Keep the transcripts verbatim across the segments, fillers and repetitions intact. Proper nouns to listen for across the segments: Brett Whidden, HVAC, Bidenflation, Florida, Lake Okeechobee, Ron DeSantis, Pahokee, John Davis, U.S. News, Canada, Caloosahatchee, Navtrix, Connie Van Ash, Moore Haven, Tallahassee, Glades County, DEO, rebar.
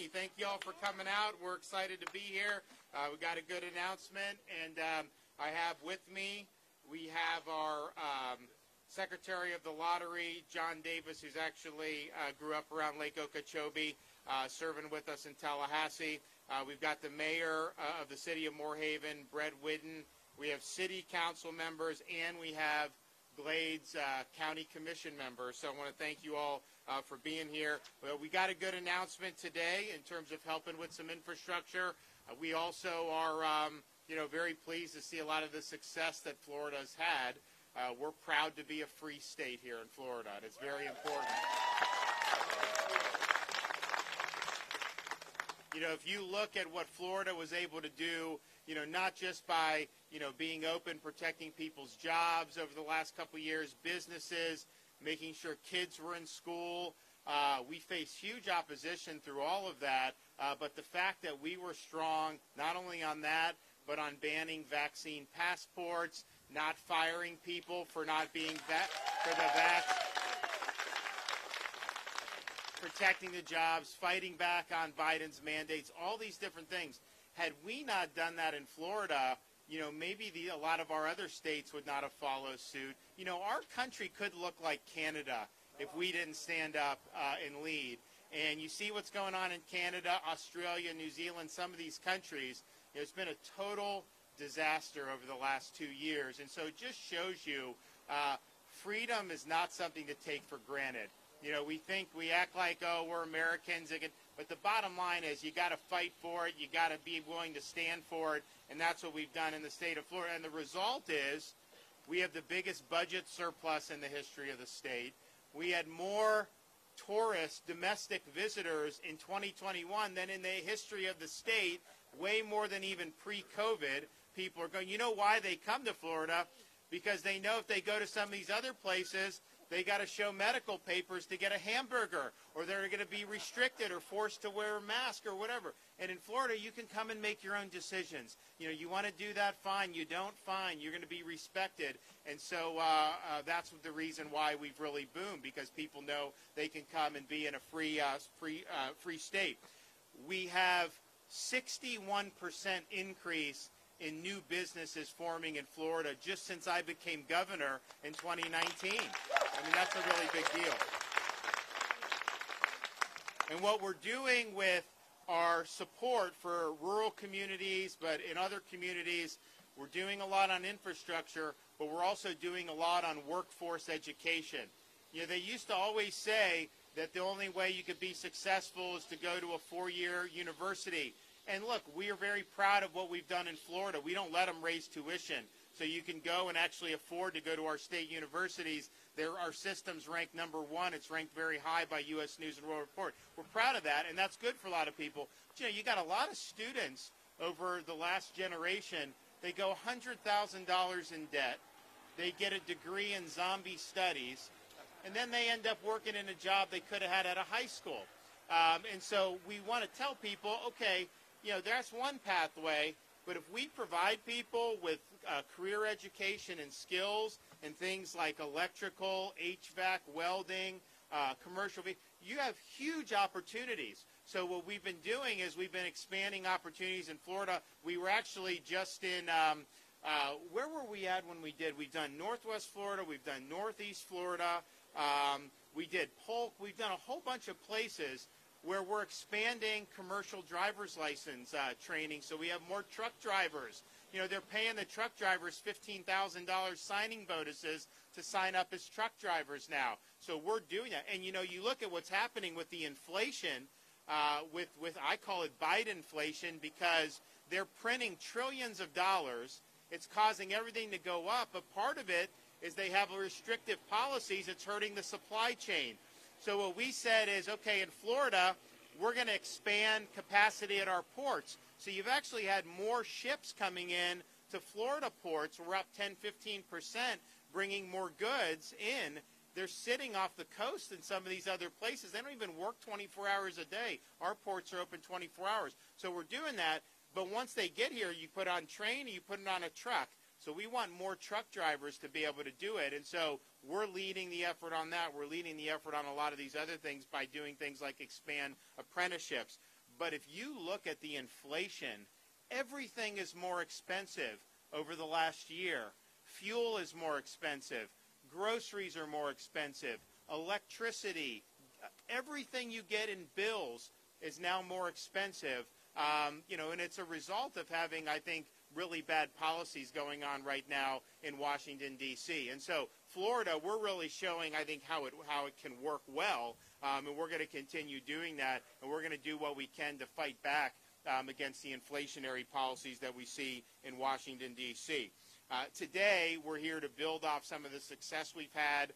Pahokee. Thank you all for coming out. We're excited to be here. Uh, we got a good announcement, and um, I have with me, we have our um, Secretary of the Lottery, John Davis, who's actually uh, grew up around Lake Okeechobee, uh, serving with us in Tallahassee. Uh, we've got the Mayor uh, of the City of Moore Haven, Brett Whidden. We have City Council members, and we have Glades uh, County Commission members. So I want to thank you all uh, for being here. Well, we got a good announcement today in terms of helping with some infrastructure. Uh, we also are, um, you know, very pleased to see a lot of the success that Florida's had. Uh, we're proud to be a free state here in Florida, and it's very important. You know, if you look at what Florida was able to do, you know, not just by, you know, being open, protecting people's jobs over the last couple of years, businesses, making sure kids were in school. Uh, we faced huge opposition through all of that, uh, but the fact that we were strong, not only on that, but on banning vaccine passports, not firing people for not being vac- for the vaccine. Protecting the jobs, fighting back on Biden's mandates, all these different things. Had we not done that in Florida, you know, maybe the, a lot of our other states would not have followed suit. You know, our country could look like Canada if we didn't stand up uh, and lead. And you see what's going on in Canada, Australia, New Zealand, some of these countries. You know, it's been a total disaster over the last two years. And so it just shows you uh, freedom is not something to take for granted. You know, we think, we act like, oh, we're Americans. But the bottom line is you got to fight for it. You got to be willing to stand for it. And that's what we've done in the state of Florida. And the result is we have the biggest budget surplus in the history of the state. We had more tourists, domestic visitors in twenty twenty-one than in the history of the state, way more than even pre-COVID. People are going, you know why they come to Florida? Because they know if they go to some of these other places, they got to show medical papers to get a hamburger, or they're going to be restricted or forced to wear a mask or whatever. And in Florida, you can come and make your own decisions. You know, you want to do that, fine. You don't, fine. You're going to be respected. And so uh, uh, that's the reason why we've really boomed, because people know they can come and be in a free, uh, free, uh, free state. We have sixty-one percent increase in new businesses forming in Florida just since I became governor in twenty nineteen. I mean, that's a really big deal. And what we're doing with our support for rural communities, but in other communities, we're doing a lot on infrastructure, but we're also doing a lot on workforce education. You know, they used to always say that the only way you could be successful is to go to a four-year university. And look, we are very proud of what we've done in Florida. We don't let them raise tuition. So you can go and actually afford to go to our state universities. There, our system's ranked number one. It's ranked very high by U S News and World Report. We're proud of that, and that's good for a lot of people. But, you know, you got a lot of students over the last generation. They go one hundred thousand dollars in debt. They get a degree in zombie studies, and then they end up working in a job they could have had at a high school. Um, and so we want to tell people, okay, you know, that's one pathway, but if we provide people with uh, career education and skills and things like electrical, H V A C, welding, uh, commercial, you have huge opportunities. So what we've been doing is we've been expanding opportunities in Florida. We were actually just in, um, uh, where were we at when we did? We've done Northwest Florida. We've done Northeast Florida. Um, we did Polk. We've done a whole bunch of places where we're expanding commercial driver's license uh, training, so we have more truck drivers. You know, they're paying the truck drivers fifteen thousand dollars signing bonuses to sign up as truck drivers now. So we're doing that. And, you know, you look at what's happening with the inflation, uh, with, with I call it Bidenflation, because they're printing trillions of dollars. It's causing everything to go up, but part of it is they have restrictive policies. It's hurting the supply chain. So what we said is, okay, in Florida, we're going to expand capacity at our ports. So you've actually had more ships coming in to Florida ports. We're up ten, fifteen percent, bringing more goods in. They're sitting off the coast in some of these other places. They don't even work twenty-four hours a day. Our ports are open twenty-four hours. So we're doing that. But once they get here, you put on train and you put it on a truck. So we want more truck drivers to be able to do it. And so we're leading the effort on that. We're leading the effort on a lot of these other things by doing things like expand apprenticeships. But if you look at the inflation, everything is more expensive over the last year. Fuel is more expensive. Groceries are more expensive. Electricity, everything you get in bills is now more expensive. Um, you know, and it's a result of having, I think, really bad policies going on right now in Washington, D C And so Florida, we're really showing, I think, how it, how it can work well, um, and we're going to continue doing that, and we're going to do what we can to fight back um, against the inflationary policies that we see in Washington, D C Uh, today, we're here to build off some of the success we've had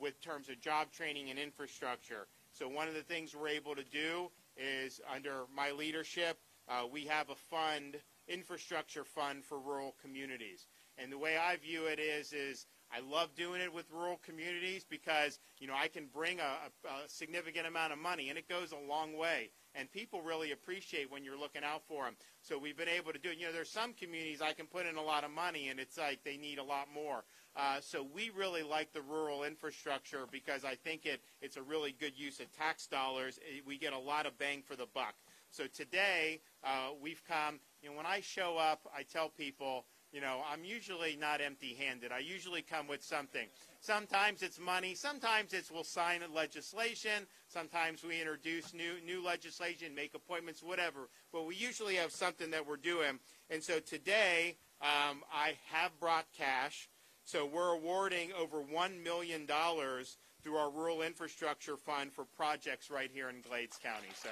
with terms of job training and infrastructure. So one of the things we're able to do is, under my leadership, uh, we have a fund, infrastructure fund for rural communities. And the way I view it is, is I love doing it with rural communities because, you know, I can bring a, a, a significant amount of money, and it goes a long way. And people really appreciate when you're looking out for them. So we've been able to do it. You know, there's some communities I can put in a lot of money, and it's like they need a lot more. Uh, so we really like the rural infrastructure because I think it, it's a really good use of tax dollars. We get a lot of bang for the buck. So today uh, we've come, you know, when I show up, I tell people, you know, I'm usually not empty-handed. I usually come with something. Sometimes it's money. Sometimes it's we'll sign a legislation. Sometimes we introduce new new legislation, make appointments, whatever. But we usually have something that we're doing. And so today um, I have brought cash. So we're awarding over one million dollars through our Rural Infrastructure Fund for projects right here in Glades County. So.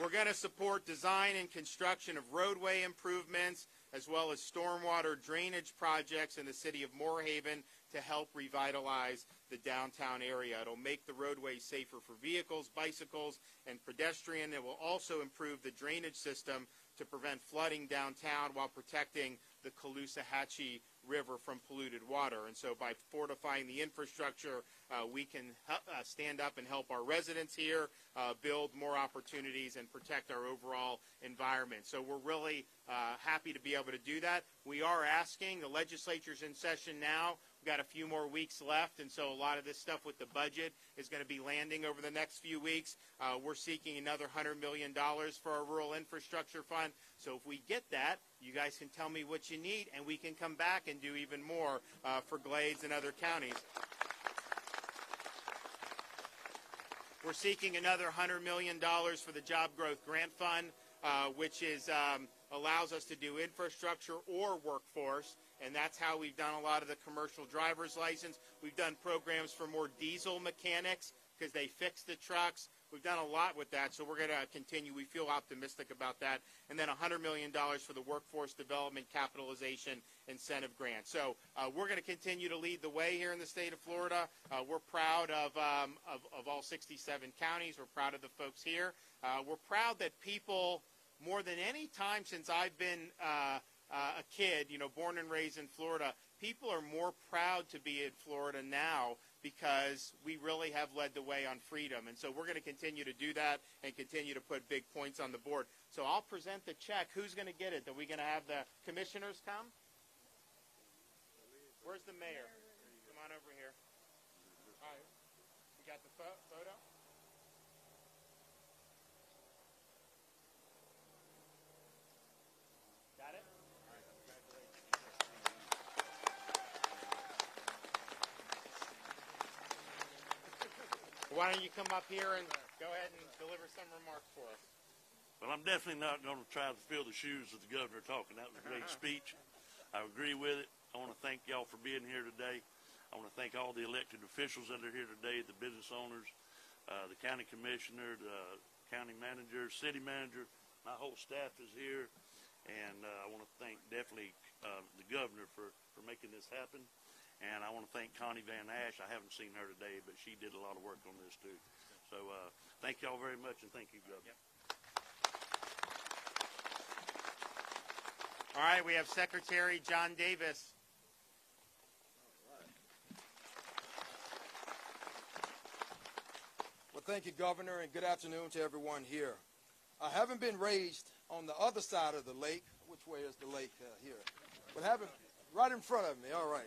We're going to support design and construction of roadway improvements as well as stormwater drainage projects in the city of Moore Haven to help revitalize the downtown area. It'll make the roadway safer for vehicles, bicycles, and pedestrians. It will also improve the drainage system to prevent flooding downtown while protecting the Caloosahatchee River from polluted water. And so by fortifying the infrastructure, uh, we can uh, stand up and help our residents here, uh, build more opportunities, and protect our overall environment. So we're really uh, happy to be able to do that. We are asking, the legislature's in session now. We've got a few more weeks left, and so a lot of this stuff with the budget is going to be landing over the next few weeks. Uh, we're seeking another one hundred million dollars for our Rural Infrastructure Fund. So if we get that, you guys can tell me what you need, and we can come back and do even more uh, for Glades and other counties. We're seeking another one hundred million dollars for the Job Growth Grant Fund, uh, which is um, allows us to do infrastructure or workforce. And that's how we've done a lot of the commercial driver's license. We've done programs for more diesel mechanics because they fix the trucks. We've done a lot with that, so we're going to continue. We feel optimistic about that. And then one hundred million dollars for the Workforce Development Capitalization Incentive Grant. So uh, we're going to continue to lead the way here in the state of Florida. Uh, we're proud of, um, of, of all sixty-seven counties. We're proud of the folks here. Uh, we're proud that people, more than any time since I've been uh, Uh, a kid, you know, born and raised in Florida, people are more proud to be in Florida now because we really have led the way on freedom. And so we're going to continue to do that and continue to put big points on the board. So I'll present the check. Who's going to get it? Are we going to have the commissioners come? Where's the mayor? Come on over here. All right. We got the pho- photo? Got it? Why don't you come up here and go ahead and deliver some remarks for us? Well, I'm definitely not going to try to fill the shoes of the governor talking. That was a great speech. I agree with it. I want to thank y'all for being here today. I want to thank all the elected officials that are here today, the business owners, uh, the county commissioner, the county manager, city manager. My whole staff is here, and uh, I want to thank definitely uh, the governor for, for making this happen. And I want to thank Connie Van Ash. I haven't seen her today, but she did a lot of work on this, too. So uh, thank you all very much, and thank you, Governor. Yep. All right, we have Secretary John Davis. All right. Well, thank you, Governor, and good afternoon to everyone here. I haven't been raised on the other side of the lake. Which way is the lake uh, here? But having right in front of me, all right.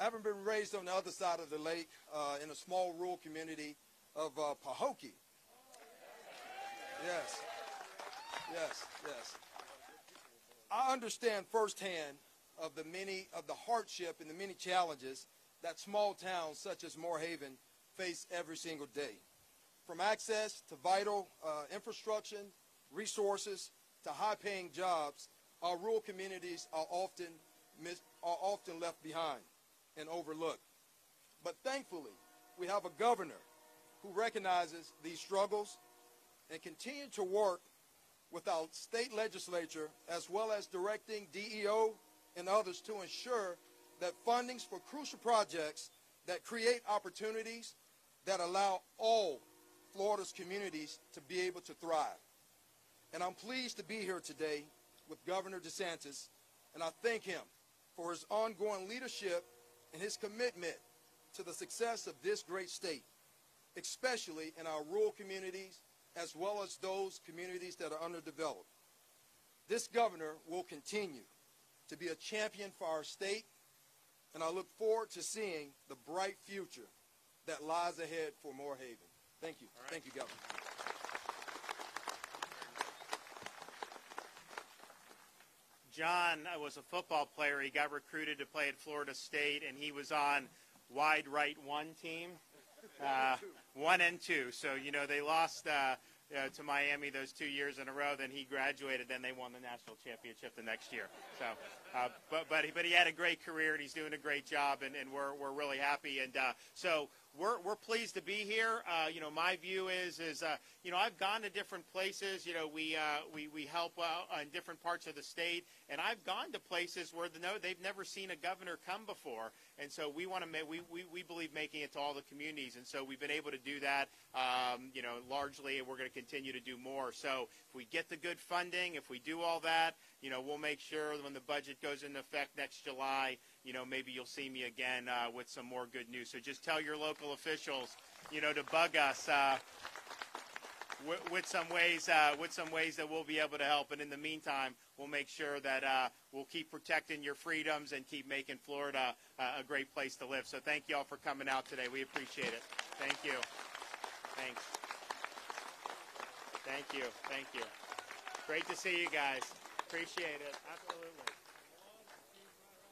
I haven't been raised on the other side of the lake uh, in a small rural community of uh, Pahokee. Yes, yes, yes. I understand firsthand of the many of the hardship and the many challenges that small towns such as Moore Haven face every single day, from access to vital uh, infrastructure, resources to high-paying jobs. Our rural communities are often mis are often left behind and overlooked. But thankfully, we have a governor who recognizes these struggles and continues to work with our state legislature, as well as directing D E O and others to ensure that fundings for crucial projects that create opportunities that allow all Florida's communities to be able to thrive. And I'm pleased to be here today with Governor DeSantis, and I thank him for his ongoing leadership and his commitment to the success of this great state, especially in our rural communities, as well as those communities that are underdeveloped. This governor will continue to be a champion for our state, and I look forward to seeing the bright future that lies ahead for Moore Haven. Thank you. All right. Thank you, Governor. John was a football player. He got recruited to play at Florida State, and he was on wide right one team, uh, one and two. So, you know, they lost uh, uh, to Miami those two years in a row. Then he graduated, and they won the national championship the next year. So, uh, but, but, but he had a great career, and he's doing a great job, and, and we're, we're really happy. And uh, so we're, we're pleased to be here. Uh, you know, my view is, is uh, you know, I've gone to different places. You know, we, uh, we, we help out in different parts of the state. And I've gone to places where the, no, they've never seen a governor come before. And so we want to make, we, we, we believe making it to all the communities. And so we've been able to do that, um, you know, largely, and we're going to continue to do more. So if we get the good funding, if we do all that, you know, we'll make sure when the budget goes into effect next July, you know, maybe you'll see me again uh, with some more good news. So just tell your local officials, you know, to bug us uh, w with some ways, uh, with some ways that we'll be able to help. And in the meantime, we'll make sure that uh, we'll keep protecting your freedoms and keep making Florida uh, a great place to live. So thank you all for coming out today. We appreciate it. Thank you. Thanks. Thank you. Thank you. Great to see you guys. Appreciate it. Absolutely.